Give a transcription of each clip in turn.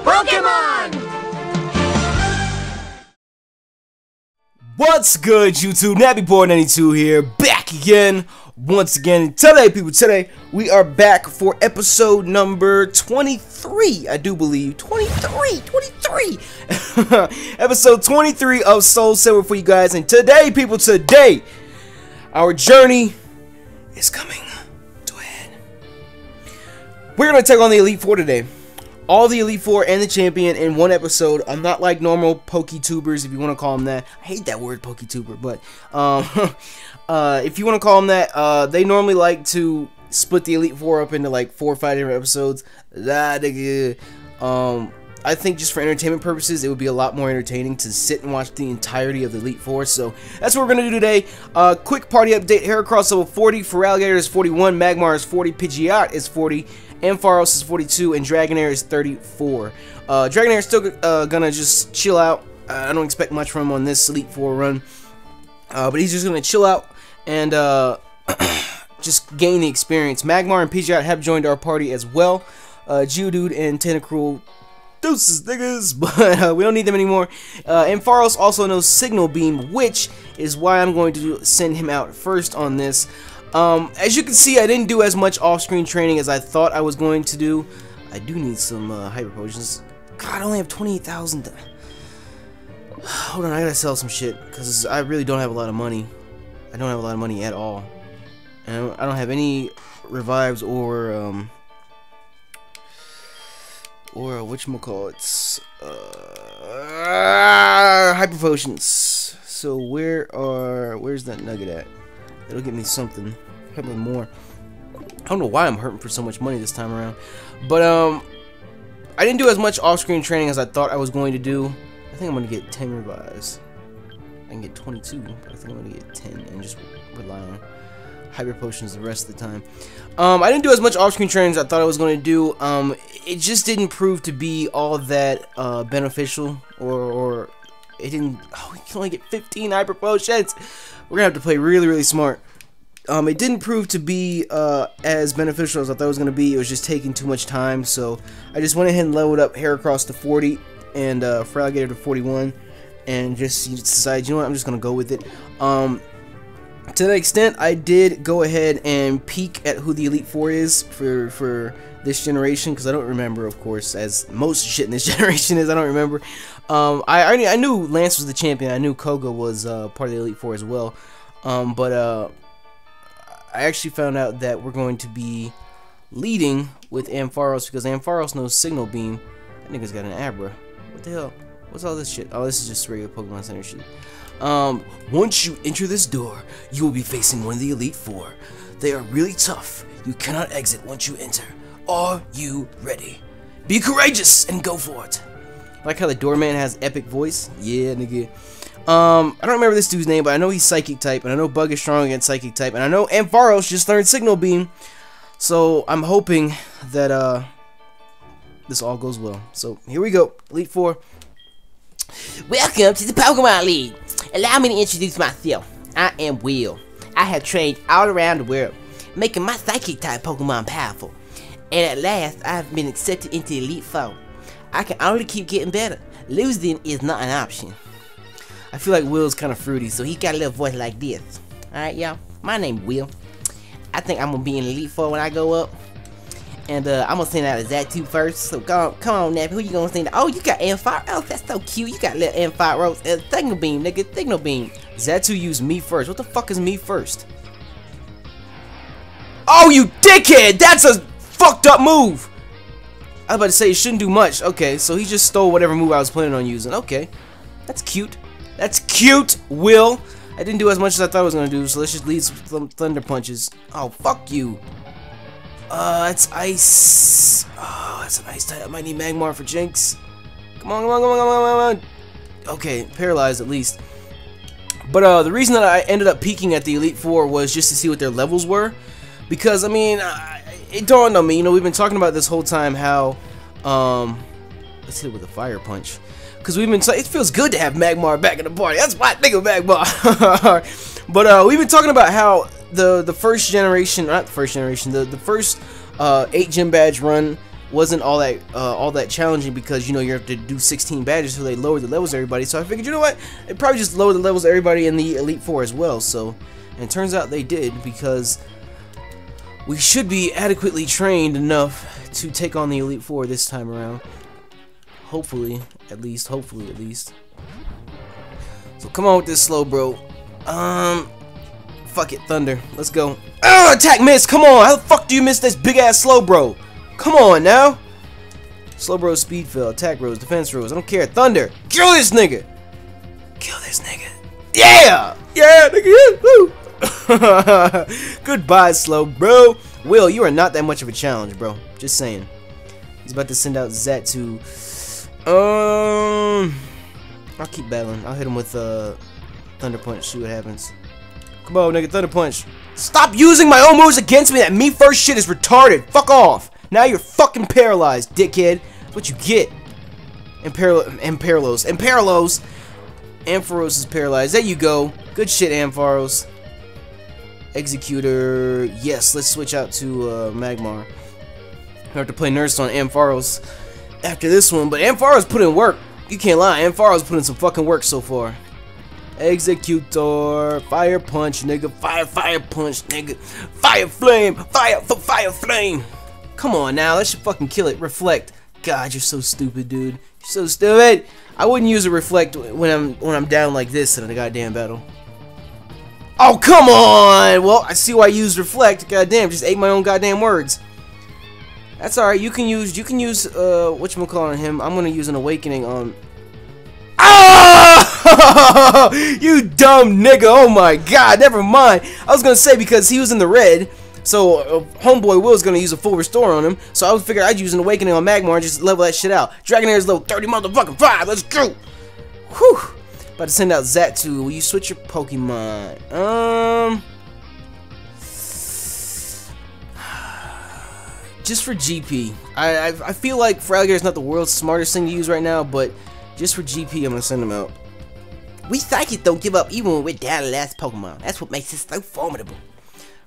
Pokemon! What's good, YouTube? NappyBoy92 here, back again, once again. Today, people, we are back for episode number 23, I do believe. 23! Episode 23 of Soul Silver for you guys. And today, people, our journey is coming to a head. We're going to take on the Elite 4 today. All the Elite Four and the Champion in one episode. I'm not like normal PokeTubers, if you want to call them that. I hate that word, PokeTuber, but if you want to call them that, they normally like to split the Elite Four up into like 4 or 5 different episodes. I think just for entertainment purposes, it would be a lot more entertaining to sit and watch the entirety of the Elite Four. So that's what we're going to do today. Quick party update. Heracross level 40, Feraligatr is 41, Magmar is 40, Pidgeot is 40, Ampharos is 42, and Dragonair is 34. Dragonair is still gonna just chill out. I don't expect much from him on this Elite 4 run. But he's just gonna chill out and just gain the experience. Magmar and Pidgeot have joined our party as well. Geodude and Tentacruel, deuces niggas, but we don't need them anymore. Ampharos also knows Signal Beam, which is why I'm going to send him out first on this. As you can see, I didn't do as much off-screen training as I thought I was going to do. I do need some Hyper Potions. God, I only have 28,000. Hold on, I gotta sell some shit, because I really don't have a lot of money. I don't have a lot of money at all. And I don't have any revives or whatchamacallits, Hyper Potions. So where's that nugget at? It'll give me something, probably more. I don't know why I'm hurting for so much money this time around. But, I didn't do as much off-screen training as I thought I was going to do. I think I'm going to get 10 revives. I can get 22, but I think I'm going to get 10 and just rely on Hyper Potions the rest of the time. I didn't do as much off-screen training as I thought I was going to do. It just didn't prove to be all that, beneficial, or it didn't. Oh, you can only get 15 Hyper Potions! We're gonna have to play really, really smart. It didn't prove to be as beneficial as I thought it was gonna be. It was just taking too much time, so I just went ahead and leveled up Heracross to 40 and Feraligatr to 41, and just decided, you know what, I'm just gonna go with it. To that extent, I did go ahead and peek at who the Elite Four is for this generation, because I don't remember, of course, as most shit in this generation is. I don't remember. I knew Lance was the champion. I knew Koga was part of the Elite Four as well. But I actually found out that we're going to be leading with Ampharos, because Ampharos knows Signal Beam. That nigga's got an Abra. What the hell? What's all this shit? Oh, this is just regular Pokemon Center shit. Once you enter this door, you will be facing one of the Elite Four. They are really tough. You cannot exit once you enter. Are you ready? Be courageous and go for it. I like how the doorman has epic voice. Yeah, nigga. I don't remember this dude's name, but I know he's Psychic type, and I know Bug is strong against Psychic type, and I know Ampharos just learned Signal Beam. So I'm hoping that this all goes well. So here we go, Elite Four. Welcome to the Pokemon League. Allow me to introduce myself. I am Will. I have trained all around the world, making my Psychic type Pokemon powerful. And at last, I have been accepted into the Elite Four. I can only keep getting better. Losing is not an option. I feel like Will's kind of fruity, so he got a little voice like this. Alright, y'all. My name's Will. I think I'm going to be in the Elite Four when I go up. And I'm going to send out a Xatu first. So come on, Nappy. Who you going to send out? Oh, you got Ampharos. That's so cute. You got little Ampharos. Signal Beam, nigga. Signal Beam. Xatu used me first. What the fuck is me first? Oh, you dickhead! That's a fucked up move! I was about to say, it shouldn't do much. Okay, so he just stole whatever move I was planning on using. Okay. That's cute. That's cute, Will. I didn't do as much as I thought I was going to do, so let's just lead some Thunder Punches. Oh, fuck you. That's ice. Oh, that's an ice type. I might need Magmar for Jinx. Come on, come on, come on, come on, come on. Okay, paralyzed at least. But the reason that I ended up peeking at the Elite Four was just to see what their levels were. Because, I mean, it dawned on me. You know, we've been talking about this whole time how, let's hit it with a Fire Punch. Because we've been it feels good to have Magmar back in the party. That's why I think of Magmar. But we've been talking about how the first generation, not the first generation, the first 8 gym badge run wasn't all that challenging, because you know you have to do 16 badges, so they lowered the levels of everybody. So I figured, you know what, they probably just lowered the levels of everybody in the Elite Four as well. So, and it turns out they did, because we should be adequately trained enough to take on the Elite Four this time around. Hopefully, at least. Hopefully, at least. So come on with this Slowbro. Fuck it, Thunder. Let's go. Oh, attack miss. Come on. How the fuck do you miss this big ass Slowbro? Come on now. Slowbro speed fell. Attack rose. Defense rose. I don't care. Thunder. Kill this nigga. Kill this nigga. Yeah. Yeah, nigga. Woo. Goodbye, Slowbro. Will, you are not that much of a challenge, bro. Just saying. He's about to send out Xatu. I'll keep battling. I'll hit him with Thunder Punch. See what happens. Come on, nigga. Thunder Punch. Stop using my own moves against me. That me first shit is retarded. Fuck off. Now you're fucking paralyzed, dickhead. That's what you get. And Paralos. Ampharos is paralyzed. There you go. Good shit, Ampharos. Executor. Yes, let's switch out to Magmar. I have to play Nurse on Ampharos after this one, but Ampharos put in work. You can't lie. Ampharos put in some fucking work so far. Executor. Fire punch, nigga. Fire punch, nigga. Fire flame. Fire flame. Come on now. That should fucking kill it. Reflect. God, you're so stupid, dude. You're so stupid. I wouldn't use a reflect when I'm down like this in a goddamn battle. Oh, come on. Well, I see why I used reflect. Goddamn, just ate my own goddamn words. That's alright. You can use whatchamacallit on him. I'm gonna use an awakening on. Oh! You dumb nigga. Oh my god. Never mind. I was gonna say, because he was in the red, so homeboy Will's gonna use a full restore on him. So I was figuring I'd use an awakening on Magmar and just level that shit out. Dragonair is level 30 motherfucking 5. Let's go. Whew. About to send out Xatu. Will you switch your Pokemon? Just for GP, I feel like Feraligatr is not the world's smartest thing to use right now, but just for GP, I'm gonna send him out. We psychics don't give up even when we're down to last Pokemon. That's what makes us so formidable.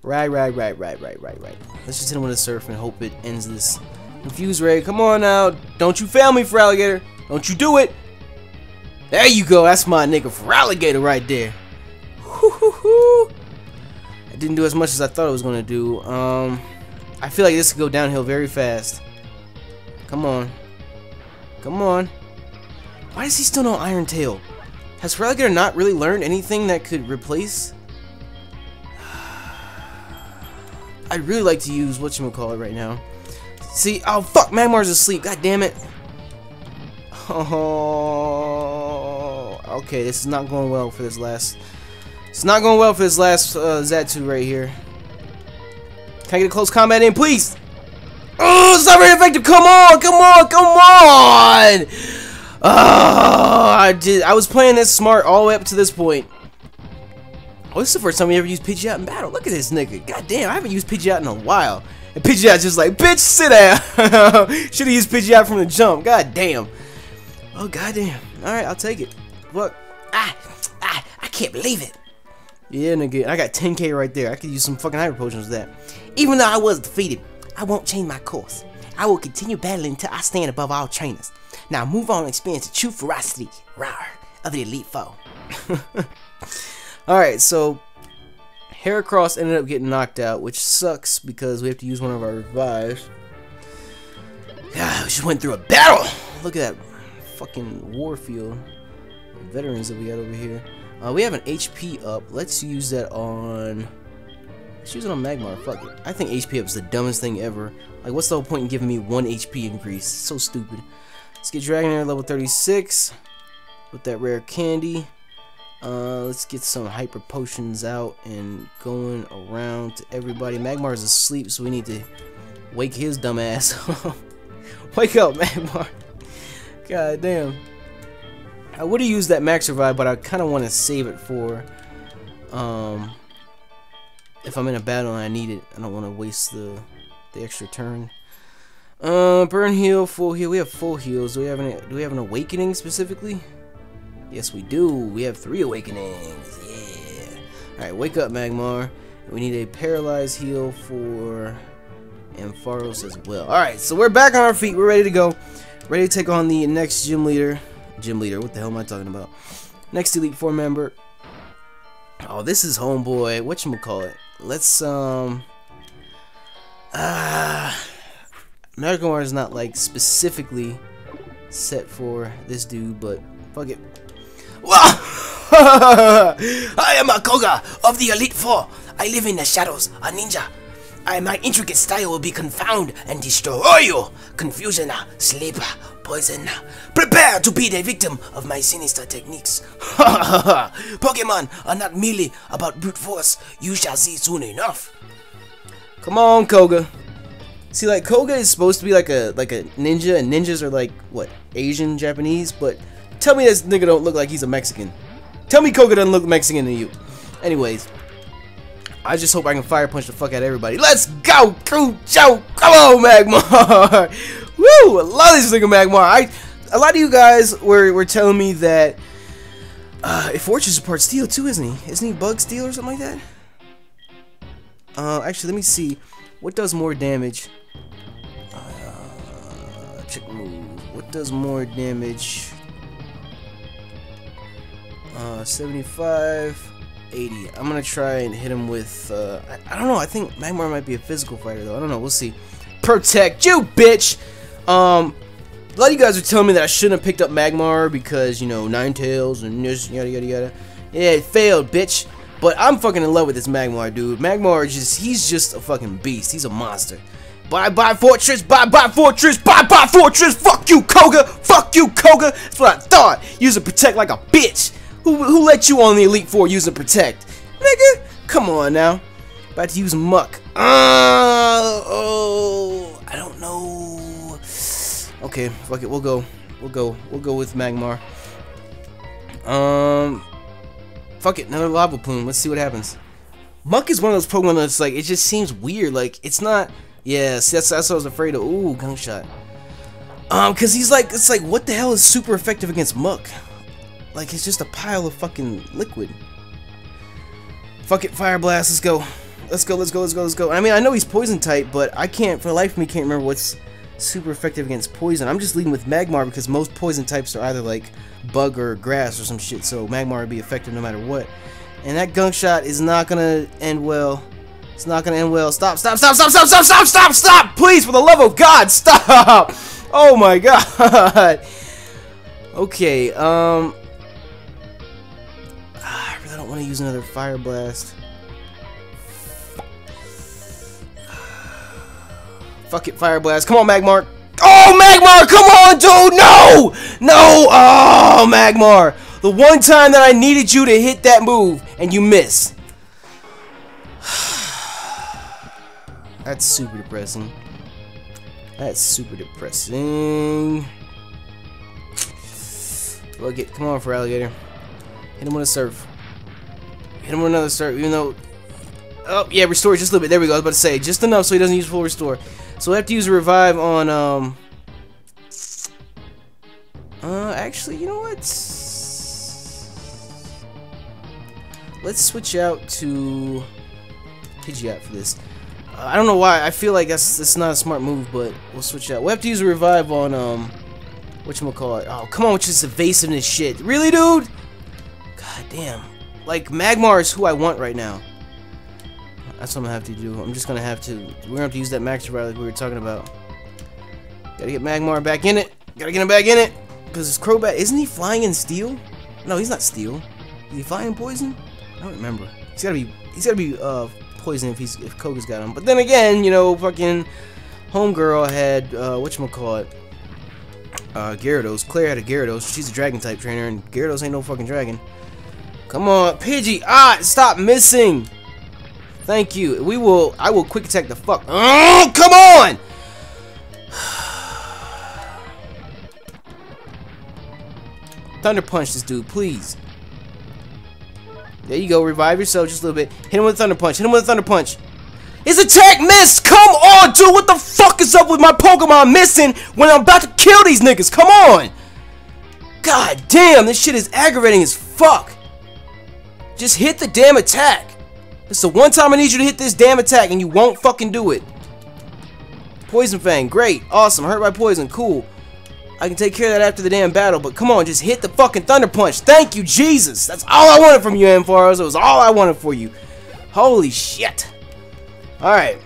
Right. Let's just hit him with a Surf and hope it ends this. Infuse Ray, come on now. Don't you fail me, Feraligatr. Don't you do it. There you go. That's my nigga Feraligatr right there. Hoo-hoo-hoo. I didn't do as much as I thought I was gonna do. I feel like this could go downhill very fast. Come on. Come on. Why does he still know Iron Tail? Has Feraligatr not really learned anything that could replace? I'd really like to use whatchamacallit right now. See, oh fuck, Magmar's asleep. God damn it. Oh. Okay, this is not going well for this last. It's not going well for this last Xatu right here. Can I get a close combat in, please? Oh, it's not very effective. Come on! Oh, I was playing this smart all the way up to this point. Oh, this is the first time we ever used Pidgeot in battle. Look at this nigga. God damn, I haven't used Pidgeot in a while. And Pidgeot's just like, bitch, sit down. Should have used Pidgeot from the jump. God damn. Oh, god damn. Alright, I'll take it. Look. I can't believe it. Yeah, nigga, I got 10k right there. I could use some fucking Hyper Potions with that. Even though I was defeated, I won't change my course. I will continue battling until I stand above all trainers. Now move on and experience the true ferocity, rawr, of the Elite Four. Alright, so Heracross ended up getting knocked out, which sucks because we have to use one of our revives. God, we just went through a battle! Look at that fucking Warfield. The veterans that we got over here. We have an HP up. Let's use it on Magmar. Fuck it. I think HP up is the dumbest thing ever. Like, what's the whole point in giving me one HP increase? It's so stupid. Let's get Dragonair level 36 with that rare candy. Let's get some Hyper Potions out and going around to everybody. Magmar is asleep, so we need to wake his dumb ass up. Wake up, Magmar. God damn. I would have used that max revive, but I kind of want to save it for if I'm in a battle and I need it. I don't want to waste the extra turn. Burn heal, full heal. We have full heals. Do we have an awakening specifically? Yes, we do. We have 3 awakenings. Yeah. All right, wake up, Magmar. We need a paralyzed heal for Ampharos as well. Alright, so we're back on our feet. We're ready to go. Ready to take on the next gym leader. What the hell am I talking about? Next Elite 4 member. Oh, this is homeboy. Whatchamacallit? Let's, Magmar is not, like, specifically set for this dude, but fuck it. I am a Koga of the Elite 4. I live in the shadows, a ninja. My intricate style will be confound and destroy you. Confusioner, sleeper, poisoner. Prepare to be the victim of my sinister techniques. Pokemon are not merely about brute force. You shall see soon enough. Come on, Koga. See, like, Koga is supposed to be like a ninja, and ninjas are like, what, Asian, Japanese? But tell me this nigga don't look like he's a Mexican. Tell me Koga doesn't look Mexican to you. Anyways. I just hope I can fire punch the fuck out of everybody. Let's go, Kujo! Come on, Magmar! Woo! I love this nigga Magmar. A lot of you guys were telling me that if Forretress is part steel too, isn't he? Isn't he bug steel or something like that? Actually, let me see. What does more damage? Check move. What does more damage? 75. 80. I'm gonna try and hit him with I don't know, I think Magmar might be a physical fighter though. I don't know, we'll see. Protect you, bitch! A lot of you guys are telling me that I shouldn't have picked up Magmar because, you know, Ninetales and this, yada yada yada. Yeah, it failed, bitch. But I'm fucking in love with this Magmar, dude. Magmar is just, he's just a fucking beast. He's a monster. Bye-bye Forretress, bye-bye Forretress, bye-bye Forretress, fuck you, Koga! Fuck you, Koga! That's what I thought. Use a protect like a bitch! Who let you on the Elite 4 using Protect? Nigga, come on now. About to use Muk. Oh, I don't know. Okay, fuck it, we'll go with Magmar. Fuck it, another Lava Plume, let's see what happens. Muk is one of those Pokemon that's like, it just seems weird, like, it's not, yeah, see, that's what I was afraid of. Ooh, Gunshot. Cause he's like, it's like, what the hell is super effective against Muk? Like, it's just a pile of fucking liquid. Fuck it, Fire Blast, let's go. Let's go. I mean, I know he's poison type, but I can't, for the life of me, can't remember what's super effective against poison. I'm just leading with Magmar because most poison types are either, like, bug or grass or some shit, so Magmar would be effective no matter what. And that Gunk Shot is not gonna end well. It's not gonna end well. Stop! Please, for the love of God, stop! Oh my God! Okay, I don't want to use another Fire Blast. Fuck it, Fire Blast. Come on, Magmar. Oh, Magmar, come on, dude. No! No! Oh, Magmar. The one time that I needed you to hit that move, and you miss. That's super depressing. Look it. Come on, Feraligatr. Hit him with a Surf. Hit him with another Surf, even though... Oh, yeah, restore just a little bit. There we go. I was about to say, just enough so he doesn't use full restore. So we'll have to use a Revive on, actually, you know what? Let's switch out to Pidgeot for this. I don't know why. I feel like that's not a smart move, but we'll switch out. We'll have to use a Revive on, whatchamacallit. Oh, come on with this evasiveness shit. Really, dude? God damn. Like, Magmar is who I want right now. That's what I'm gonna have to do. I'm just gonna have to... We're gonna have to use that Max Revive like we were talking about. Gotta get Magmar back in it. Gotta get him back in it. Because his Crobat... Isn't he flying in steel? No, he's not steel. Is he flying in poison? I don't remember. He's gotta be poison if Koga's got him. But then again, you know, fucking... Homegirl had, whatchamacallit... Gyarados. Claire had a Gyarados. She's a Dragon-type trainer, and Gyarados ain't no fucking dragon. Come on, Pidgey! Ah, stop missing! Thank you. I will quick attack the fuck. Oh, come on! Thunder Punch this dude, please. There you go. Revive yourself just a little bit. Hit him with a Thunder Punch. His attack missed! Come on, dude! What the fuck is up with my Pokemon missing when I'm about to kill these niggas? Come on! God damn, this shit is aggravating as fuck. Just hit the damn attack. It's the one time I need you to hit this damn attack, and you won't fucking do it. Poison Fang, great, awesome, hurt by poison, cool. I can take care of that after the damn battle, but come on, just hit the fucking Thunder Punch. Thank you, Jesus. That's all I wanted from you, Ampharos. It was all I wanted for you. Holy shit. Alright.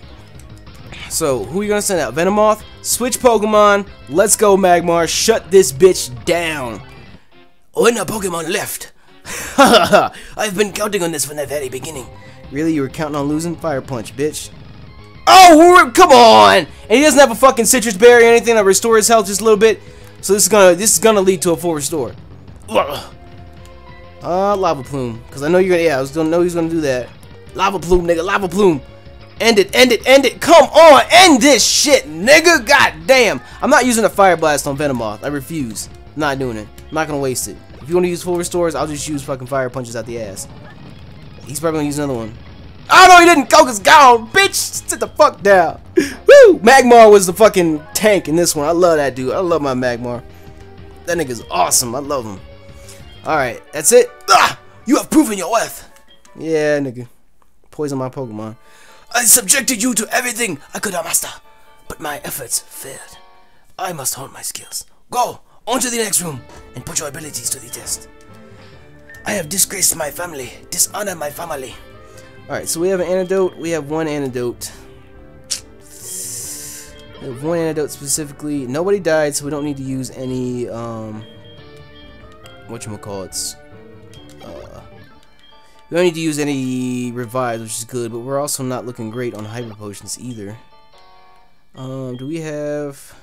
So, who are you going to send out? Venomoth? Switch Pokemon. Let's go, Magmar. Shut this bitch down. One Pokemon left. I've been counting on this from the very beginning. Really? You were counting on losing? Fire Punch, bitch. Oh, come on! And he doesn't have a fucking Citrus Berry or anything that restores his health just a little bit. So this is gonna lead to a full restore. Lava Plume, cause I know you're gonna. Yeah, I was gonna know he's gonna do that. Lava Plume, nigga. Lava Plume. End it. End it. End it. Come on. End this shit, nigga. God damn. I'm not using a Fire Blast on Venomoth. I refuse. I'm not doing it. I'm not gonna waste it. If you wanna use full restores, I'll just use fucking Fire Punches out the ass. He's probably gonna use another one. Oh no, he didn't. Koga's gone, bitch. Sit the fuck down. Woo! Magmar was the fucking tank in this one. I love that dude. I love my Magmar. That nigga's awesome. I love him. Alright, that's it. Ah, you have proven your worth. Yeah, nigga. Poison my Pokemon. I subjected you to everything I could master, but my efforts failed. I must hone my skills. Go on to the next room and put your abilities to the test. I have disgraced my family, dishonored my family. Alright, so we have an antidote. We have one antidote. We have one antidote specifically. Nobody died, so we don't need to use any, whatchamacallits. We don't need to use any revives, which is good, but we're also not looking great on Hyper Potions either. Do we have...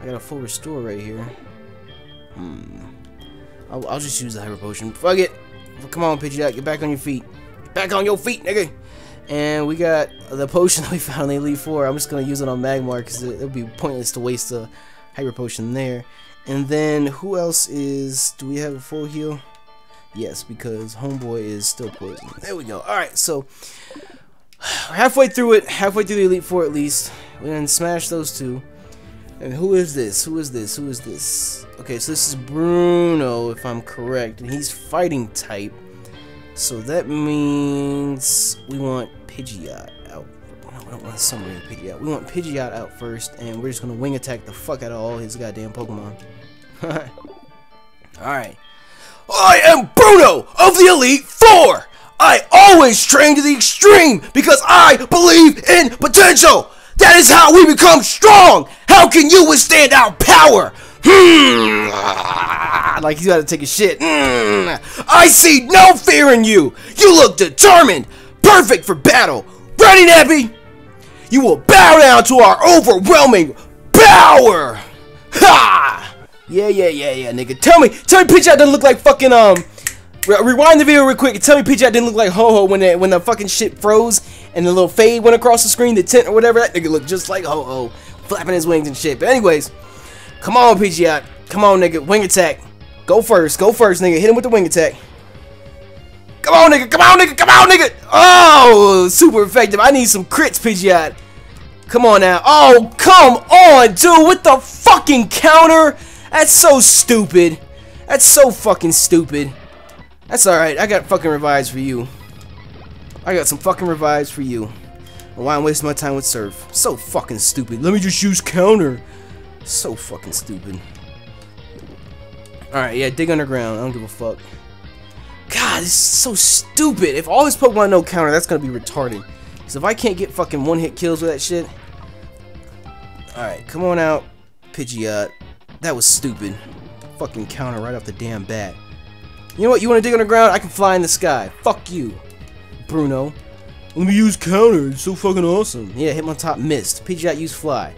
I got a full restore right here. I'll just use the Hyper Potion. Fuck it! Come on, Pidgeot, get back on your feet. Back on your feet, nigga! And we got the potion that we found in Elite 4. I'm just gonna use it on Magmar because it would be pointless to waste a Hyper Potion there. And then who else is... do we have a full heal? Yes, because Homeboy is still poisoned. There we go. Alright, so we're halfway through it. Halfway through the Elite 4 at least. We're gonna smash those two. And who is this? Who is this? Who is this? Okay, so this is Bruno, if I'm correct. And he's fighting type. So that means we want Pidgeot out. No, we don't want somebody to Pidgeot. We want Pidgeot out first, and we're just gonna wing attack the fuck out of all his goddamn Pokemon. Alright. I am Bruno of the Elite 4! I always train to the extreme because I believe in potential! That is how we become strong! How can you withstand our power? Like he's gotta take a shit. I see no fear in you. You look determined, perfect for battle. Ready, Nappy? You will bow down to our overwhelming power. Ha! Yeah, nigga. Tell me, Pidgeot didn't look like fucking Rewind the video real quick and tell me Pidgeot didn't look like Ho-Ho when the fucking shit froze and the little fade went across the screen, the tent or whatever. That nigga looked just like Ho-Ho, flapping his wings and shit. But anyways, come on, Pidgeot. Come on, nigga. Wing attack. Go first, nigga. Hit him with the wing attack. Come on, nigga. Come on, nigga. Come on, nigga. Oh, super effective. I need some crits, Pidgeot. Come on now. Oh, come on, dude. With the fucking counter. That's so stupid. That's so fucking stupid. That's alright. I got fucking revives for you. I got some fucking revives for you. Why I'm wasting my time with Surf. So fucking stupid. Let me just use counter. So fucking stupid. Alright, yeah, dig underground. I don't give a fuck. God, this is so stupid. If all his Pokemon know counter, that's gonna be retarded. So if I can't get fucking one-hit kills with that shit... Alright, come on out, Pidgeot. That was stupid. Fucking counter right off the damn bat. You know what? You wanna dig underground? I can fly in the sky. Fuck you, Bruno. Let me use counter. It's so fucking awesome. Yeah, hit my top. Missed. Pidgeot use fly.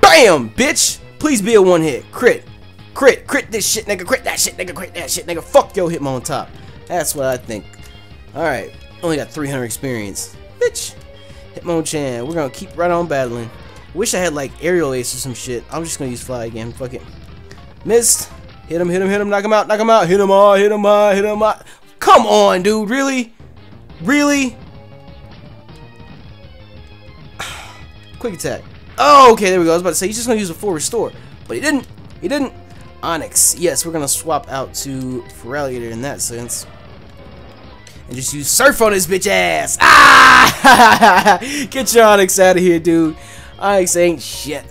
BAM! Bitch! Please be a one-hit. Crit. Crit. Crit this shit, nigga. Crit that shit, nigga. Crit that shit, nigga. Fuck yo, hit my on top. That's what I think. Alright. Only got 300 experience. Bitch. Hitmonchan. We're gonna keep right on battling. Wish I had, like, Aerial Ace or some shit. I'm just gonna use fly again. Fuck it. Missed. Hit him, hit him, hit him. Knock him out, knock him out. Hit him all, hit him all, hit him all. Come on, dude. Really? Really? Quick attack. Oh, okay, there we go. I was about to say, he's just going to use a full restore. But he didn't. He didn't. Onyx. Yes, we're going to swap out to Feraligatr in that sense. And just use Surf on his bitch ass. Ah! Get your Onyx out of here, dude. Ice ain't shit.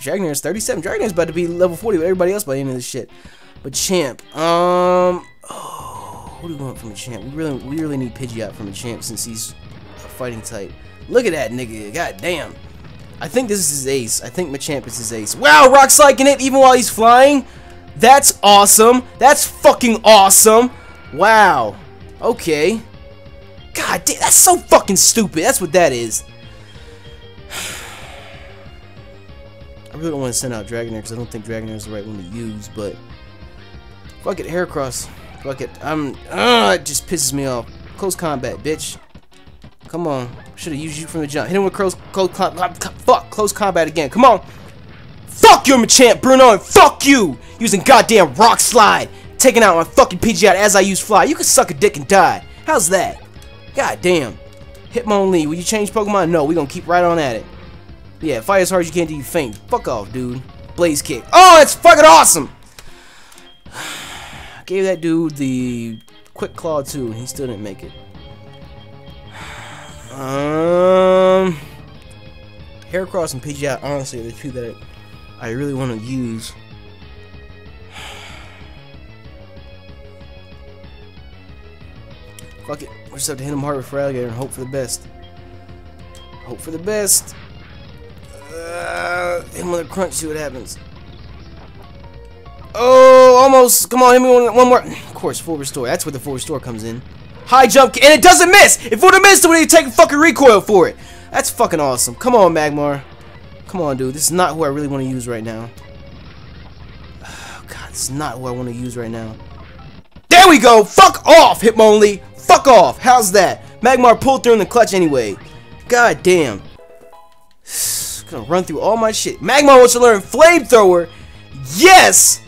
Dragonair's 37. Dragonair's about to be level 40 with everybody else by the end of this shit. But Machamp, oh, what do we want from Machamp? We really need Pidgeot from Machamp since he's a fighting type. Look at that nigga, god damn. I think this is his ace. I think Machamp is his ace. Wow, Rock Slide can hit even while he's flying? That's awesome. That's fucking awesome. Wow. Okay. God damn, that's so fucking stupid. That's what that is. I really don't want to send out Dragonair because I don't think Dragonair is the right one to use, but fuck it, Heracross. Fuck it. It just pisses me off. Close combat, bitch. Come on. Should have used you from the jump. Hit him with close combat again. Come on. Fuck your Machamp, Bruno, and fuck you! Using goddamn Rock Slide. Taking out my fucking Pidgeot as I use Fly. You can suck a dick and die. How's that? God damn. Hitmonlee, will you change Pokemon? No, we gonna keep right on at it. Yeah, fight as hard as you can till you faint. Fuck off, dude. Blaze Kick. Oh, that's fucking awesome! I gave that dude the Quick Claw too, and he still didn't make it. Heracross and Pidgeot, honestly, are the two that I really want to use. Fuck it. We just have to hit him hard with Feraligatr and hope for the best. Hope for the best. Hit him with a crunch, see what happens. Oh, almost. Come on, hit me one more. Of course, full restore. That's where the full restore comes in. High jump, and it doesn't miss. If it would have missed, it would have taken fucking recoil for it. That's fucking awesome. Come on, Magmar. Come on, dude. This is not who I really want to use right now. Oh, God, this is not who I want to use right now. There we go. Fuck off, Hitmonlee. Fuck off. How's that? Magmar pulled through in the clutch anyway. God damn. Gonna run through all my shit. Magmar wants to learn Flamethrower. Yes.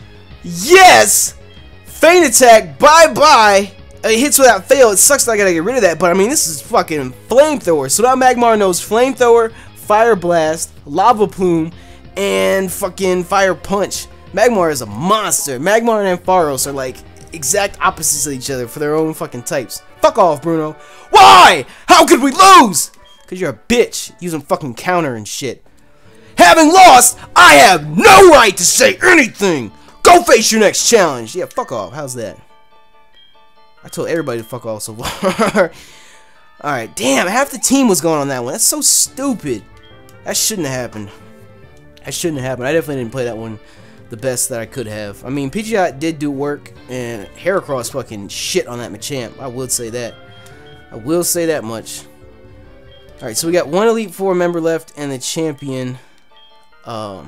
Yes. Feint attack. Bye bye. It hits without fail. It sucks that I gotta get rid of that, but I mean, this is fucking Flamethrower. So now Magmar knows Flamethrower, Fire Blast, Lava Plume, and fucking Fire Punch. Magmar is a monster. Magmar and Ampharos are like exact opposites of each other for their own fucking types. Fuck off, Bruno. Why? How could we lose? Because you're a bitch using fucking counter and shit. Having lost, I have no right to say anything. Go face your next challenge. Yeah, fuck off. How's that? I told everybody to fuck off so far. Alright, damn, half the team was going on that one. That's so stupid. That shouldn't have happened. That shouldn't have happened. I definitely didn't play that one the best that I could have. I mean, Pidgeot did do work, and Heracross fucking shit on that Machamp. I will say that. I will say that much. Alright, so we got one Elite Four member left and the champion. So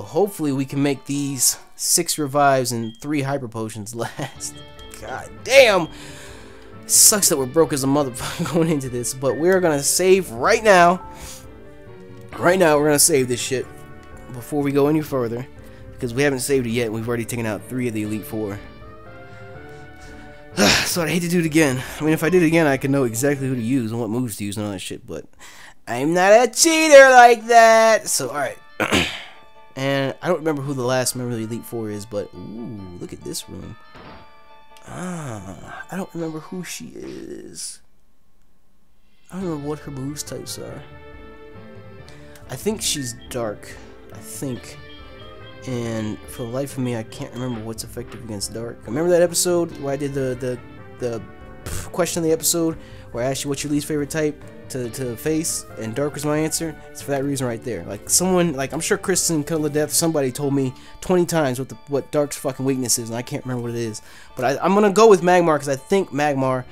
hopefully we can make these 6 revives and 3 hyper potions last. God damn! It sucks that we're broke as a motherfucker going into this, but we're gonna save right now. Right now, we're gonna save this shit before we go any further, because we haven't saved it yet. We've already taken out 3 of the Elite Four. So I'd hate to do it again. I mean, if I did it again, I could know exactly who to use and what moves to use and all that shit, but I'm not a cheater like that! So, alright. And I don't remember who the last member of the Elite Four is, but ooh, look at this room. I don't remember who she is. I don't remember what her moves types are. I think she's dark. I think. And for the life of me, I can't remember what's effective against dark. Remember that episode where I did the question of the episode where I asked you what's your least favorite type to face, and dark was my answer? It's for that reason right there. Like someone, like I'm sure Kristen, Cuddle of Death, somebody told me 20 times what dark's fucking weakness is, and I can't remember what it is. But I'm gonna go with Magmar because I think Magmar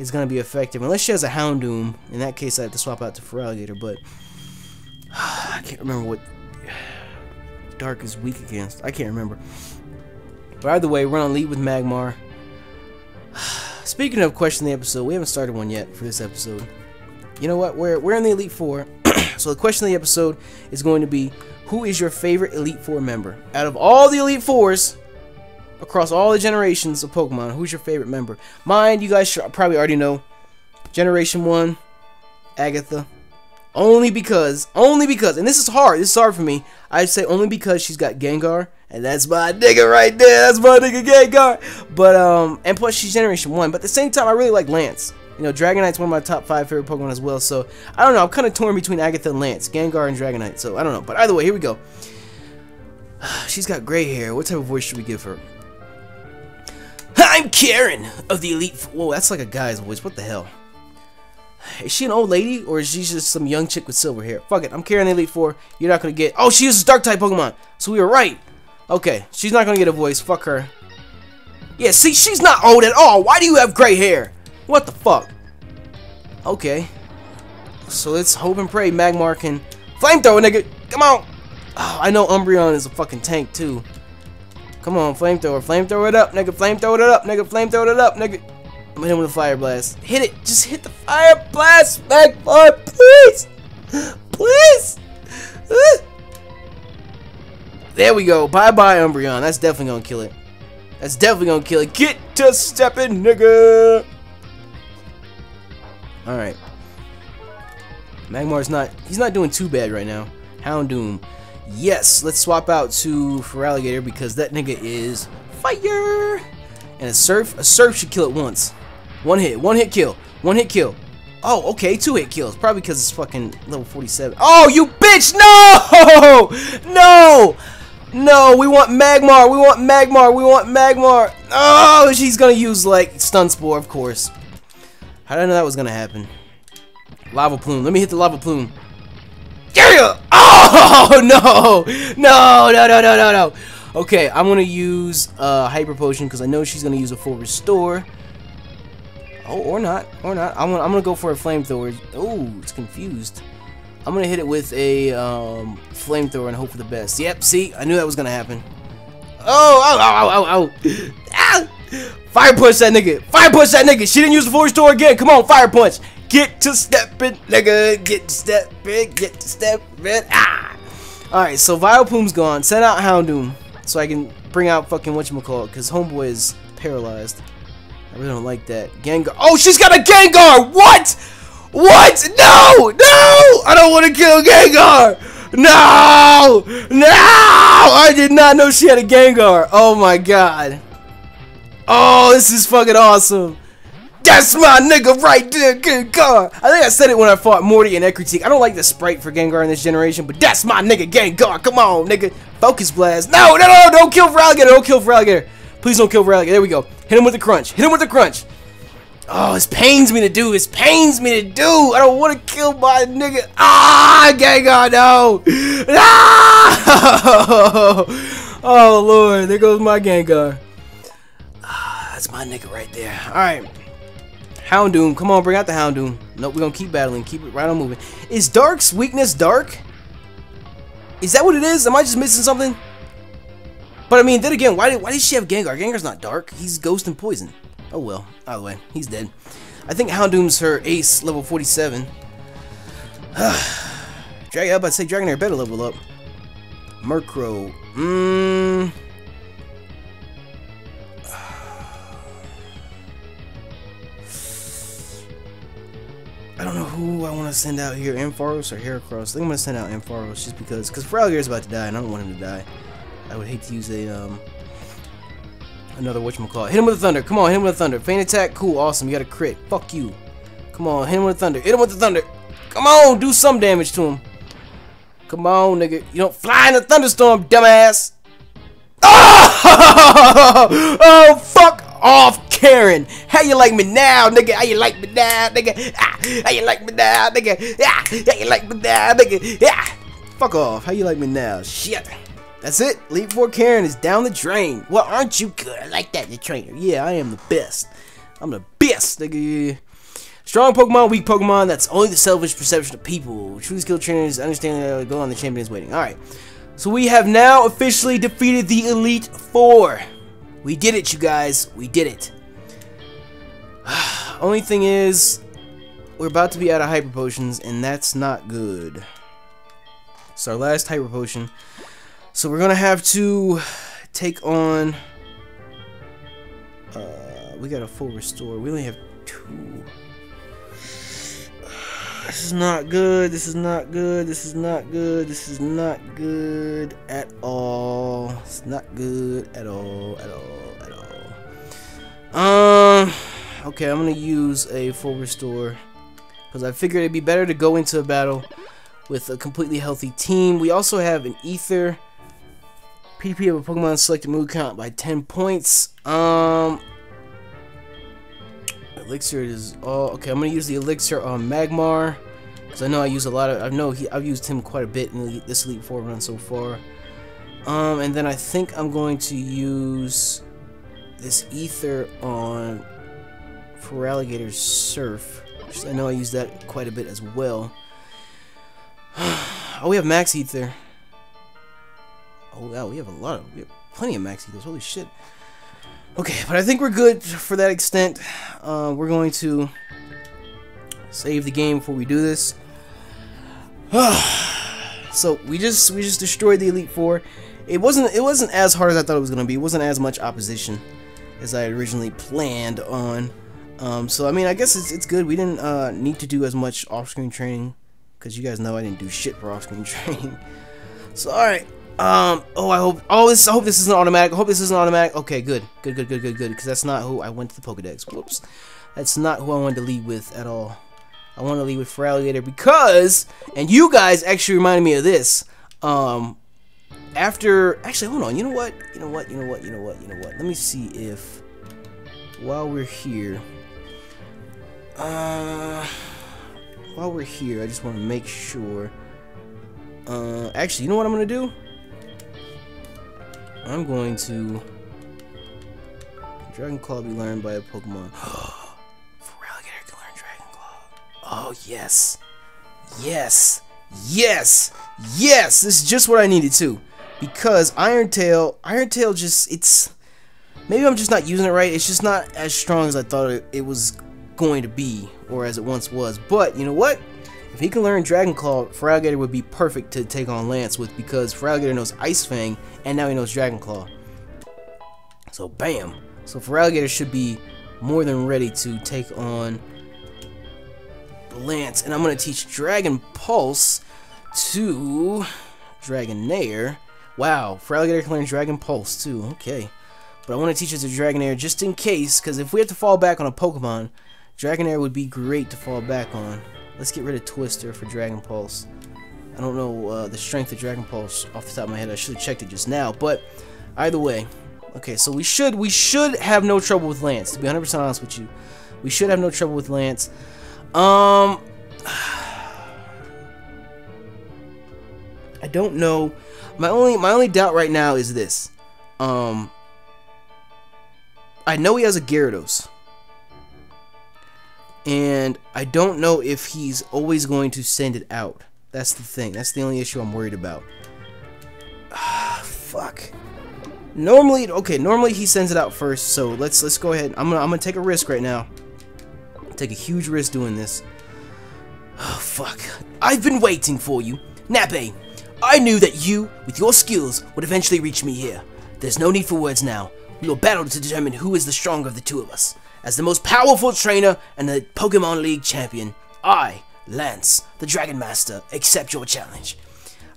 is gonna be effective, unless she has a Houndoom. In that case, I have to swap out to Feraligatr, but I can't remember what dark is weak against. I can't remember. But either way, we're gonna lead with Magmar. Speaking of question the episode, we haven't started one yet for this episode. You know what? We're in the Elite Four. So the question of the episode is going to be, who is your favorite Elite Four member? Out of all the Elite Fours, across all the generations of Pokemon, who's your favorite member? Mine, you guys should probably already know. Generation 1, Agatha. Only because, and this is hard for me, I'd say only because she's got Gengar, and that's my nigga right there, that's my nigga Gengar. But, and plus she's Generation 1, but at the same time, I really like Lance. You know, Dragonite's one of my top 5 favorite Pokemon as well, so I don't know. I'm kind of torn between Agatha and Lance, Gengar and Dragonite, so I don't know. But either way, here we go. She's got gray hair. What type of voice should we give her? I'm Karen of the Elite 4. Whoa, that's like a guy's voice. What the hell? Is she an old lady, or is she just some young chick with silver hair? Fuck it, I'm Karen Elite 4. You're not going to get... Oh, she uses Dark-type Pokemon, so we were right. Okay, she's not going to get a voice. Fuck her. Yeah, see, she's not old at all. Why do you have gray hair? What the fuck? Okay. So let's hope and pray Magmar can... Flamethrower, nigga! Come on! Oh, I know Umbreon is a fucking tank, too. Come on, Flamethrower. Flamethrower it up, nigga. Flamethrower it up, nigga. Flamethrower it up, nigga. I'm gonna hit him with a Fire Blast. Hit it! Just hit the Fire Blast, Magmar! Please! Please! There we go. Bye-bye, Umbreon. That's definitely gonna kill it. That's definitely gonna kill it. Get to stepping, nigga! Alright. Magmar's not... He's not doing too bad right now. Houndoom. Yes, let's swap out to Feraligatr because that nigga is fire. And a Surf. A Surf should kill it once. One hit. One hit kill. One hit kill. Oh, okay. 2 hit kills. Probably because it's fucking level 47. Oh, you bitch! No! No! No! We want Magmar! We want Magmar! We want Magmar! Oh, she's gonna use, like, Stun Spore, of course. How did I know that was gonna happen? Lava Plume. Let me hit the Lava Plume. Yeah! Oh no! No! No! No! No! No! No! Okay, I'm gonna use Hyper Potion because I know she's gonna use a full restore. Oh, or not? Or not? I'm gonna go for a Flamethrower. Oh, it's confused. I'm gonna hit it with a Flamethrower and hope for the best. Yep. See, I knew that was gonna happen. Oh! Ow! Ow! Ow! Ow! Ow! Fire punch that nigga! Fire punch that nigga! She didn't use the full restore again! Come on, fire punch! Get to steppin', nigga! Get to steppin', get to steppin'! Ah! Alright, so Vileplume's gone. Send out Houndoom so I can bring out fucking whatchamacallit, because homeboy is paralyzed. I really don't like that. Gengar. Oh, she's got a Gengar! What? What? No! No! I don't want to kill Gengar! No! No! I did not know she had a Gengar! Oh my god. Oh, this is fucking awesome. That's my nigga right there, Gengar. I think I said it when I fought Morty and Ekritik. I don't like the sprite for Gengar in this generation, but that's my nigga Gengar. Come on, nigga. Focus Blast. No, no, no, don't kill Feraligatr. Don't kill Feraligatr. Please don't kill Feraligatr. There we go. Hit him with a crunch. Hit him with a crunch. Oh, this pains me to do. This pains me to do. I don't want to kill my nigga. Ah, Gengar, no. Ah! Oh, Lord. There goes my Gengar. That's my nigga right there. Alright. Houndoom. Come on, bring out the Houndoom. Nope, we're gonna keep battling. Keep it right on moving. Is Dark's weakness Dark? Is that what it is? Am I just missing something? But I mean, then again, why did she have Gengar? Gengar's not Dark. He's Ghost and Poison. Oh well. Either way, he's dead. I think Houndoom's her ace, level 47. I'm about to say Dragonair better level up. Murkrow. I don't know who I want to send out here, Ampharos or Heracross. I think I'm going to send out Ampharos just because Feraligatr about to die and I don't want him to die. I would hate to use a, another whatchamacallit. Hit him with a Thunder. Come on, hit him with a Thunder. Feint attack. Cool, awesome. You got a crit. Fuck you. Come on, hit him with a Thunder. Hit him with the Thunder. Come on, do some damage to him. Come on, nigga. You don't fly in a thunderstorm, dumbass. Oh! Oh, fuck off, Karen. How you like me now, nigga? How you like me now, nigga? Ah, how you like me now, nigga? Ah, how you like me now, nigga? Ah. Fuck off. How you like me now? Shit. That's it. Elite 4 Karen is down the drain. Well, aren't you good? I like that, the trainer. Yeah, I am the best. I'm the best, nigga. Strong Pokemon, weak Pokemon. That's only the selfish perception of people. Truly skilled trainers understand that go on the champion is waiting. All right. So we have now officially defeated the Elite 4. We did it, you guys. We did it. Only thing is, we're about to be out of Hyper Potions, and that's not good. It's our last Hyper Potion. So we're going to have to take on... we got a full restore. We only have 2. This is not good. This is not good. This is not good. This is not good at all. It's not good at all. At all. At all. Okay, I'm gonna use a full restore because I figured it'd be better to go into a battle with a completely healthy team. We also have an ether. PP of a Pokemon selected move count by 10 points. Elixir is all okay. I'm gonna use the elixir on Magmar because I know I use a lot of. I've used him quite a bit in this Elite 4 run so far. And then I think I'm going to use this ether on Feraligatr Surf. I know I use that quite a bit as well. Oh, we have max ether. Oh wow, we have plenty of max ethers. Holy shit. Okay, but I think we're good for that extent. We're going to save the game before we do this. So we just destroyed the Elite Four. It wasn't as hard as I thought it was gonna be. It wasn't as much opposition as I had originally planned on. So I mean, I guess it's good. We didn't need to do as much off-screen training because you guys know I didn't do shit for off-screen training. So all right. Oh, I hope this isn't automatic. I hope this isn't automatic. Okay, good. Because that's not who I went to the Pokedex. Whoops, that's not who I wanted to lead with at all. I want to leave with Feraligatr because, and you guys actually reminded me of this. After, actually, hold on. You know what? Let me see if, while we're here, I just want to make sure. Actually, you know what I'm gonna do? I'm going to Dragon Claw be learned by a Pokemon. Oh, yes. Yes! This is just what I needed to. Because Iron Tail just, it's... Maybe I'm just not using it right. It's just not as strong as I thought it was going to be. Or as it once was. But, you know what? If he can learn Dragon Claw, Feraligatr would be perfect to take on Lance with. Because Feraligatr knows Ice Fang, and now he knows Dragon Claw. So, bam! So, Feraligatr should be more than ready to take on Lance, and I'm gonna teach Dragon Pulse to Dragonair. Wow, Feraligatr can learn Dragon Pulse too. Okay, but I want to teach it to Dragonair just in case, because if we have to fall back on a Pokemon, Dragonair would be great to fall back on. Let's get rid of Twister for Dragon Pulse. I don't know the strength of Dragon Pulse off the top of my head. I should have checked it just now, but either way, okay. So we should have no trouble with Lance. To be 100% honest with you, we should have no trouble with Lance. I don't know. My only doubt right now is this. I know he has a Gyarados. And I don't know if he's always going to send it out. That's the thing. That's the only issue I'm worried about. Fuck. Normally he sends it out first, so let's go ahead. I'm gonna take a risk right now. Take a huge risk doing this. Oh, fuck. I've been waiting for you. Nape, I knew that you, with your skills, would eventually reach me here. There's no need for words now. We will battle to determine who is the stronger of the two of us. As the most powerful trainer and the Pokemon League champion, I, Lance, the Dragon Master, accept your challenge.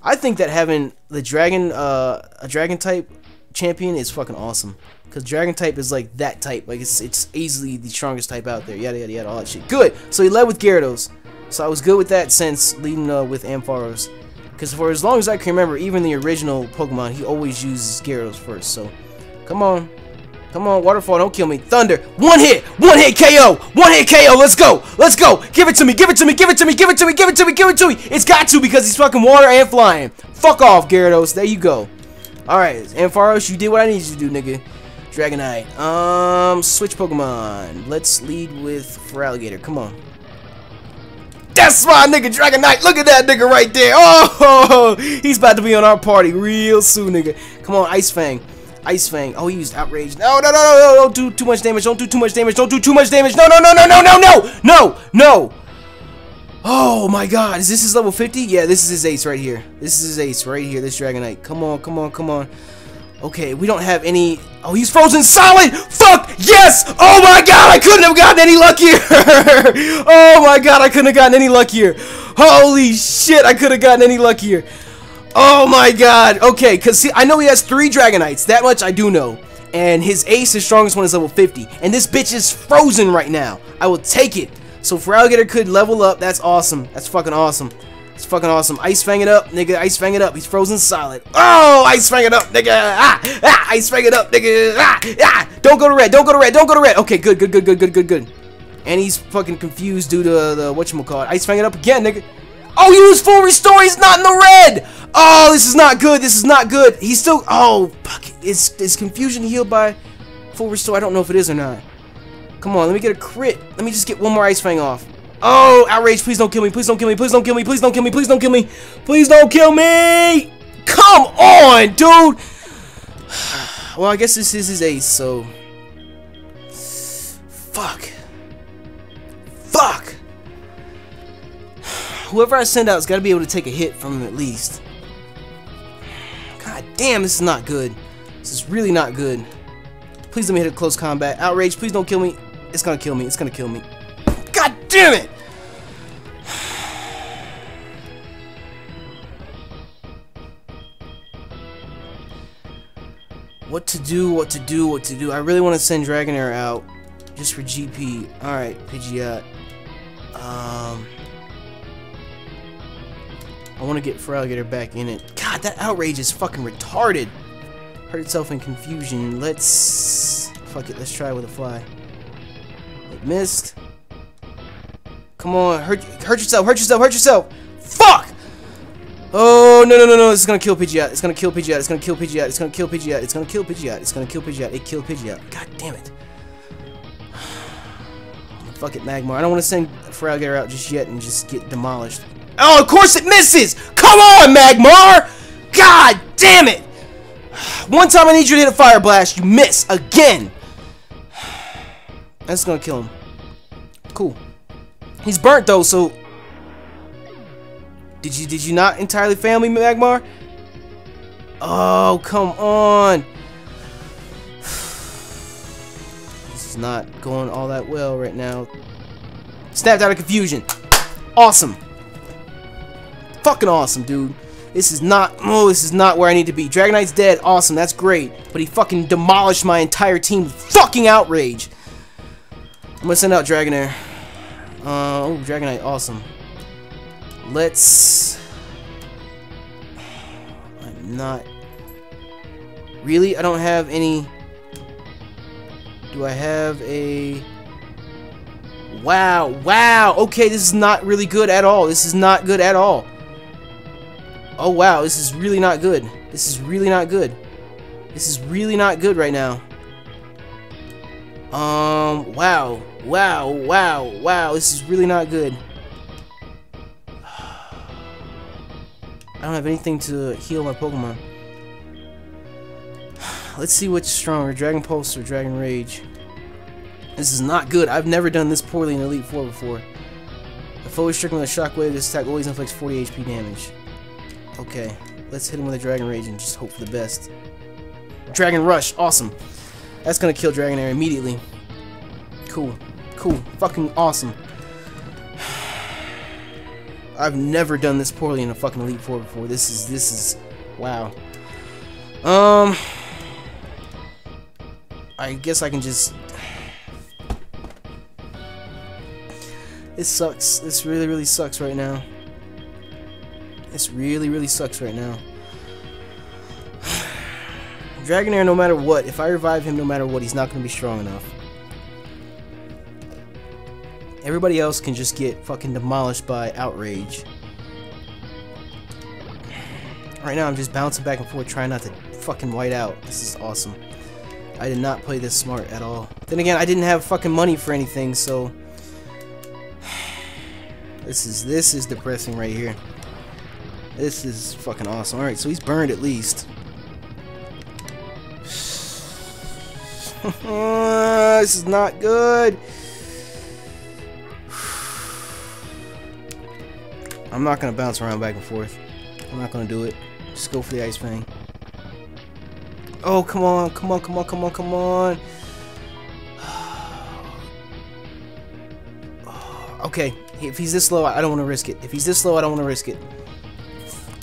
I think that having the Dragon, a Dragon-type champion is fucking awesome. Because Dragon type is like that type. Like it's easily the strongest type out there. Yada yada yada, all that shit. Good! So he led with Gyarados. So I was good with that sense, leading with Ampharos. Because for as long as I can remember, even the original Pokemon, he always uses Gyarados first. So, come on. Come on, Waterfall, don't kill me. Thunder! One hit KO! Let's go! Let's go! Give it to me! It's got to because he's fucking water and flying. Fuck off, Gyarados. There you go. Alright, Ampharos, you did what I needed you to do, nigga. Dragonite. Switch Pokemon. Let's lead with Feraligatr. Come on. That's my nigga, Dragonite. Look at that nigga right there. Oh, he's about to be on our party real soon, nigga. Come on, Ice Fang. Ice Fang. Oh, he used Outrage. No. Don't do too much damage. No. Oh my God. Is this his level 50? Yeah, this is his ace right here. This Dragonite. Come on. Okay, we don't have any... Oh, he's frozen solid! Fuck! Yes! Oh my God, I couldn't have gotten any luckier! Holy shit, I could have gotten any luckier. Oh my God. Okay, because see, I know he has 3 Dragonites. That much I do know. and his ace, his strongest one, is level 50, and this bitch is frozen right now. I will take it. So Feraligatr could level up. That's awesome. That's fucking awesome. It's fucking awesome. Ice Fang it up, nigga. Ice Fang it up. He's frozen solid. Oh, Ice Fang it up, nigga. Ah, ah, Ice Fang it up, nigga. Ah, ah. Don't go to red. Don't go to red. Don't go to red. Okay, good, good, good, good, good, good, good. And he's fucking confused due to the whatchamacallit. Ice Fang it up again, nigga. Oh, he was full restore. He's not in the red. Oh, this is not good. This is not good. He's still. Oh, fuck it. Is confusion healed by full restore? I don't know if it is or not. Come on, let me get a crit. Let me just get one more Ice Fang off. Oh, Outrage, please don't kill me, please don't kill me, please don't kill me, please don't kill me, please don't kill me, please don't kill me! Come on, dude! Well, I guess this is his ace, so... Fuck. Fuck! Whoever I send out's gotta be able to take a hit from him at least. God damn, this is not good. This is really not good. Please let me hit a close combat. Outrage, please don't kill me. It's gonna kill me, it's gonna kill me. God damn it! What to do, what to do, what to do. I really want to send Dragonair out just for GP. Alright, Pidgeot. I want to get Feraligatr back in it. God, that Outrage is fucking retarded. Hurt itself in confusion. Let's... Fuck it, let's try with a fly. It missed. Come on, hurt yourself, hurt yourself, hurt yourself! Fuck! Oh, no, no, no, no, this is gonna kill Pidgeot, it's gonna kill Pidgeot, it's gonna kill Pidgeot, it's gonna kill Pidgeot, it's gonna kill Pidgeot, it's gonna kill Pidgeot, it killed Pidgeot. God damn it. Fuck it, Magmar. I don't want to send Feraligatr out just yet and just get demolished. Oh, of course it misses! Come on, Magmar! God damn it! One time I need you to hit a Fire Blast, you miss again! That's gonna kill him. Cool. He's burnt though, so did you not entirely fail me, Magmar? Oh, come on. This is not going all that well right now. Snapped out of confusion. Awesome. Fucking awesome, dude. This is not this is not where I need to be. Dragonite's dead, awesome, that's great. But he fucking demolished my entire team with fucking Outrage. I'm gonna send out Dragonair. Oh, Dragonite, awesome. Let's... I'm not... Really? I don't have any... Do I have a... Wow, wow! Okay, this is not really good at all. This is not good at all. Oh, wow, this is really not good. This is really not good. This is really not good right now. Wow. Wow, wow, wow, this is really not good. I don't have anything to heal my Pokemon. Let's see what's stronger, Dragon Pulse or Dragon Rage. This is not good. I've never done this poorly in Elite 4 before. If always stricken with a shockwave, this attack always inflicts 40 HP damage. Okay, let's hit him with a Dragon Rage and just hope for the best. Dragon Rush, awesome. That's gonna kill Dragonair immediately. Cool. Cool. Fucking awesome. I've never done this poorly in a fucking Elite 4 before. This is wow. I guess I can just... This sucks. This really, really sucks right now. This really, really sucks right now. Dragonair, no matter what, if I revive him, no matter what, he's not gonna be strong enough. Everybody else can just get fucking demolished by Outrage. Right now I'm just bouncing back and forth trying not to fucking white out. This is awesome. I did not play this smart at all. Then again, I didn't have fucking money for anything, so... This is depressing right here. This is fucking awesome. Alright, so he's burned at least. This is not good. I'm not going to bounce around back and forth. I'm not going to do it. Just go for the Ice Fang. Oh, come on. Come on, come on, come on, come on. Okay. If he's this slow, I don't want to risk it. If he's this slow, I don't want to risk it.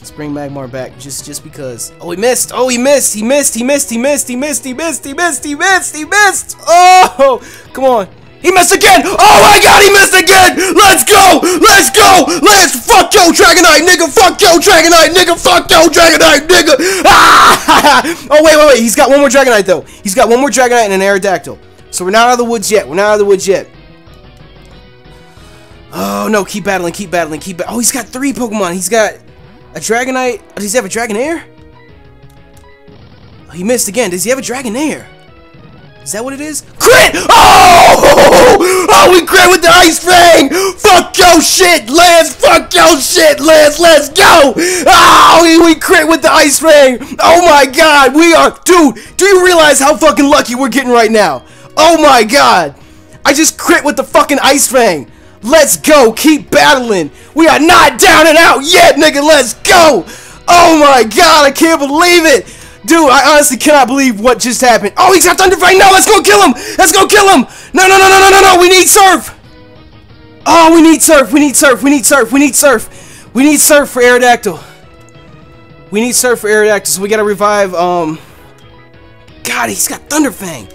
Let's bring Magmar back just because. Oh, he missed. Oh, he missed. He missed. He missed. He missed. He missed. He missed. He missed. He missed. He missed. Oh, come on. He missed again. Oh my God, he missed again. Let's go. Let's go. Lance, fuck yo, Dragonite, nigga. Fuck yo, Dragonite, nigga. Fuck yo, Dragonite, nigga. Ah! Oh, wait, wait, wait. He's got one more Dragonite, though. He's got one more Dragonite and an Aerodactyl. So we're not out of the woods yet. We're not out of the woods yet. Oh, no. Keep battling. Keep battling. Keep battling. Oh, he's got three Pokemon. He's got a Dragonite. Oh, does he have a Dragonair? Oh, he missed again. Does he have a Dragonair? Is that what it is? Crit! Oh! Oh, we crit with the Ice Fang! Fuck your shit, Lance! Fuck your shit, Lance! Let's go! Oh, we crit with the Ice Fang! Oh my God, we are... Dude, do you realize how fucking lucky we're getting right now? Oh my God! I just crit with the fucking Ice Fang! Let's go! Keep battling! We are not down and out yet, nigga! Let's go! Oh my God, I can't believe it! Dude, I honestly cannot believe what just happened. Oh, he's got Thunder Fight. No, let's go kill him. Let's go kill him. No, no, no, no, no, no, no. We need Surf. Oh, we need Surf. We need Surf. We need Surf. We need Surf. We need Surf for Aerodactyl. We need Surf for Aerodactyl, so we gotta revive, God, he's got Thunder Fang.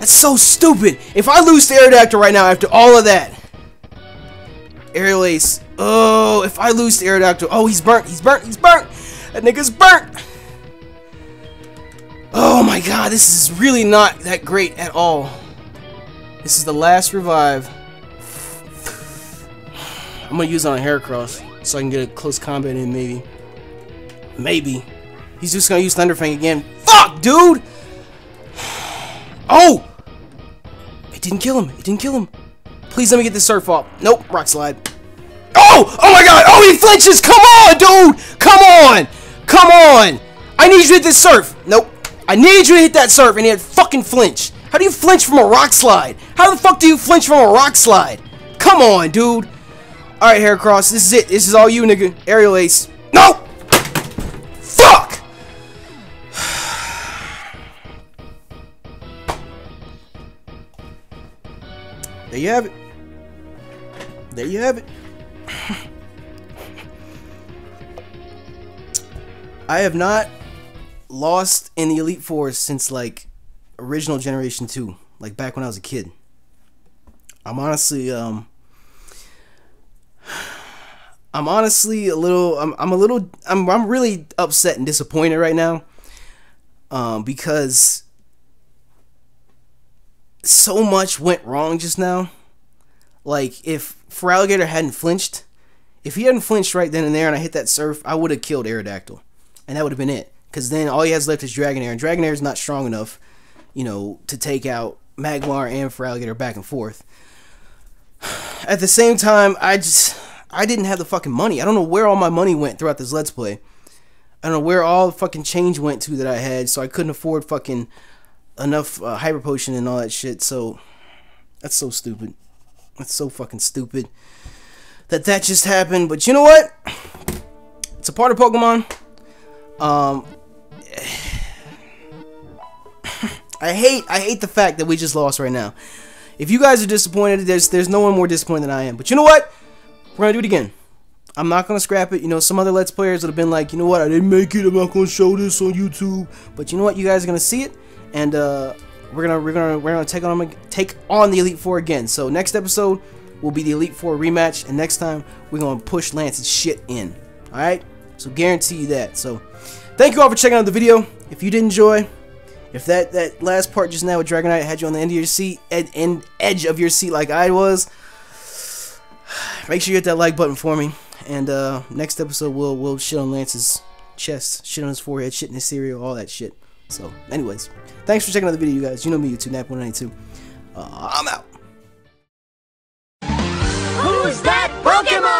That's so stupid. If I lose to Aerodactyl right now after all of that. Aerial Ace. Oh, if I lose to Aerodactyl. Oh, he's burnt. He's burnt. He's burnt. That nigga's burnt. Oh my God, this is really not that great at all. This is the last revive. I'm gonna use it on Heracross so I can get a close combat in, maybe. Maybe. He's just gonna use Thunder Fang again. Fuck, dude! Oh! It didn't kill him. It didn't kill him. Please let me get this Surf off. Nope, Rock Slide. Oh! Oh my God! Oh, he flinches! Come on, dude! Come on! Come on! I need you to hit this Surf! Nope. I needed you to hit that Surf, and he had fucking flinch. How do you flinch from a Rock Slide? How the fuck do you flinch from a Rock Slide? Come on, dude. Alright, Heracross, this is it. This is all you, nigga. Aerial Ace. No! Fuck! There you have it. There you have it. I have not lost in the Elite 4 since like original Generation 2, like back when I was a kid. I'm honestly I'm really upset and disappointed right now, because so much went wrong just now. Like, if Feraligatr hadn't flinched, if he hadn't flinched right then and there and I hit that Surf, I would have killed Aerodactyl, and that would have been it. Because then all he has left is Dragonair, and Dragonair is not strong enough, you know, to take out Magmar and Feraligatr back and forth. At the same time, I didn't have the fucking money. I don't know where all my money went throughout this Let's Play. I don't know where all the fucking change went to that I had, so I couldn't afford fucking enough Hyper Potion and all that shit, so that's so stupid. That's so fucking stupid that just happened, but you know what? It's a part of Pokemon. I hate the fact that we just lost right now. If you guys are disappointed, there's no one more disappointed than I am. But you know what? We're gonna do it again. I'm not gonna scrap it. You know, some other Let's Players would have been like, you know what? I didn't make it. I'm not gonna show this on YouTube. But you know what? You guys are gonna see it, and we're gonna take on the Elite 4 again. So next episode will be the Elite 4 rematch, and next time we're gonna push Lance's shit in. All right. So guarantee you that. So thank you all for checking out the video. If you did enjoy, if that last part just now with Dragonite had you on the end of your seat, edge of your seat like I was, make sure you hit that like button for me. And next episode we'll shit on Lance's chest, shit on his forehead, shit in his cereal, all that shit. So anyways, thanks for checking out the video, you guys. You know me, YouTube Nap192. I'm out. Who's that Pokemon?